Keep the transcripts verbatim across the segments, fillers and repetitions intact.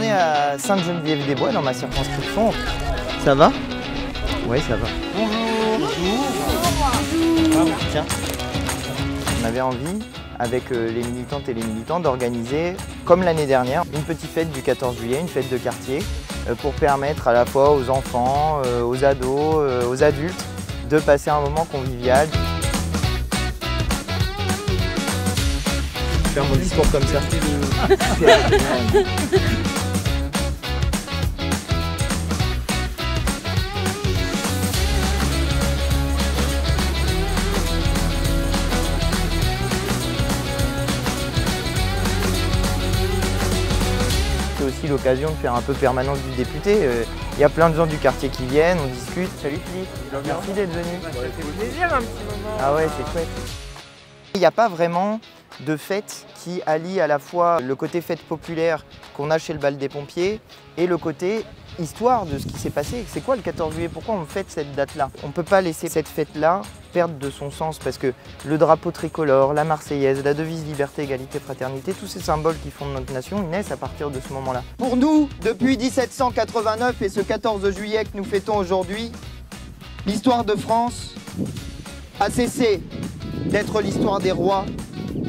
journée à Sainte-Geneviève-des-Bois, dans ma circonscription. Ça va? Oui, ça va. Bonjour. Bonjour. Bonjour. Ah, tiens. On avait envie, avec les militantes et les militants, d'organiser, comme l'année dernière, une petite fête du quatorze juillet, une fête de quartier, pour permettre à la fois aux enfants, aux ados, aux adultes, de passer un moment convivial. Faire mon discours comme ça. C'est aussi l'occasion de faire un peu permanence du député. Il y a plein de gens du quartier qui viennent, on discute. Salut Philippe, merci d'être venu. Ça fait plaisir un petit moment. Ah ouais, c'est chouette. Il n'y a pas vraiment de fête qui allie à la fois le côté fête populaire qu'on a chez le bal des pompiers et le côté histoire de ce qui s'est passé. C'est quoi le quatorze juillet? Pourquoi on fête cette date-là? On ne peut pas laisser cette fête-là perdre de son sens parce que le drapeau tricolore, la Marseillaise, la devise liberté, égalité, fraternité, tous ces symboles qui font de notre nation, ils naissent à partir de ce moment-là. Pour nous, depuis dix-sept cent quatre-vingt-neuf et ce quatorze juillet que nous fêtons aujourd'hui, l'histoire de France a cessé d'être l'histoire des rois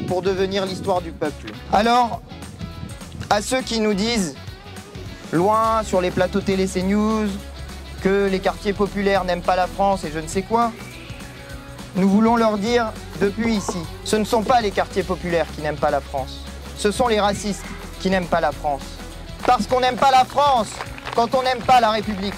pour devenir l'histoire du peuple. Alors, à ceux qui nous disent, loin sur les plateaux télé CNews, que les quartiers populaires n'aiment pas la France et je ne sais quoi, nous voulons leur dire depuis ici, ce ne sont pas les quartiers populaires qui n'aiment pas la France, ce sont les racistes qui n'aiment pas la France. Parce qu'on n'aime pas la France quand on n'aime pas la République.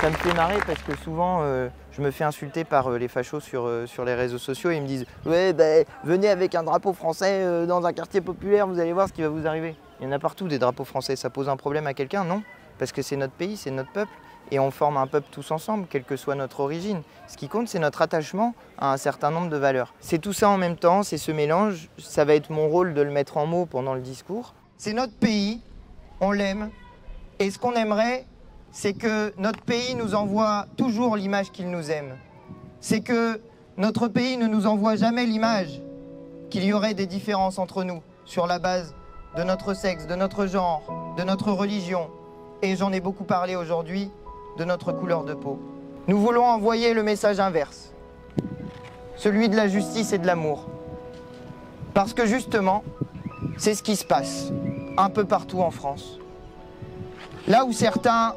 Ça me fait marrer parce que souvent, euh, je me fais insulter par euh, les fachos sur, euh, sur les réseaux sociaux et ils me disent « Ouais, ben, venez avec un drapeau français euh, dans un quartier populaire, vous allez voir ce qui va vous arriver. » Il y en a partout des drapeaux français, ça pose un problème à quelqu'un? Non, parce que c'est notre pays, c'est notre peuple et on forme un peuple tous ensemble, quelle que soit notre origine. Ce qui compte, c'est notre attachement à un certain nombre de valeurs. C'est tout ça en même temps, c'est ce mélange, ça va être mon rôle de le mettre en mots pendant le discours. C'est notre pays, on l'aime et ce qu'on aimerait, c'est que notre pays nous envoie toujours l'image qu'il nous aime. C'est que notre pays ne nous envoie jamais l'image qu'il y aurait des différences entre nous sur la base de notre sexe, de notre genre, de notre religion. Et j'en ai beaucoup parlé aujourd'hui, de notre couleur de peau. Nous voulons envoyer le message inverse, celui de la justice et de l'amour. Parce que justement, c'est ce qui se passe un peu partout en France. Là où certains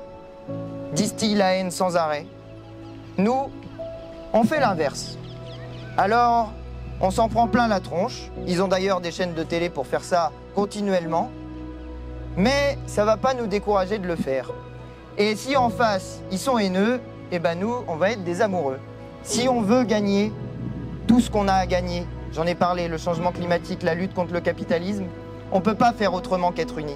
distille la haine sans arrêt. Nous, on fait l'inverse. Alors, on s'en prend plein la tronche. Ils ont d'ailleurs des chaînes de télé pour faire ça continuellement. Mais ça va pas nous décourager de le faire. Et si en face, ils sont haineux, eh ben nous, on va être des amoureux. Si on veut gagner tout ce qu'on a à gagner, j'en ai parlé, le changement climatique, la lutte contre le capitalisme, on peut pas faire autrement qu'être unis.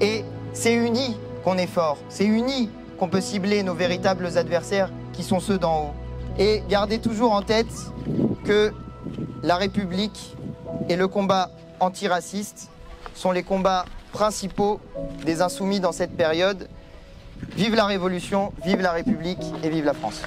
Et c'est unis qu'on est fort, c'est unis qu'on peut cibler nos véritables adversaires qui sont ceux d'en haut. Et gardez toujours en tête que la République et le combat antiraciste sont les combats principaux des insoumis dans cette période. Vive la Révolution, vive la République et vive la France.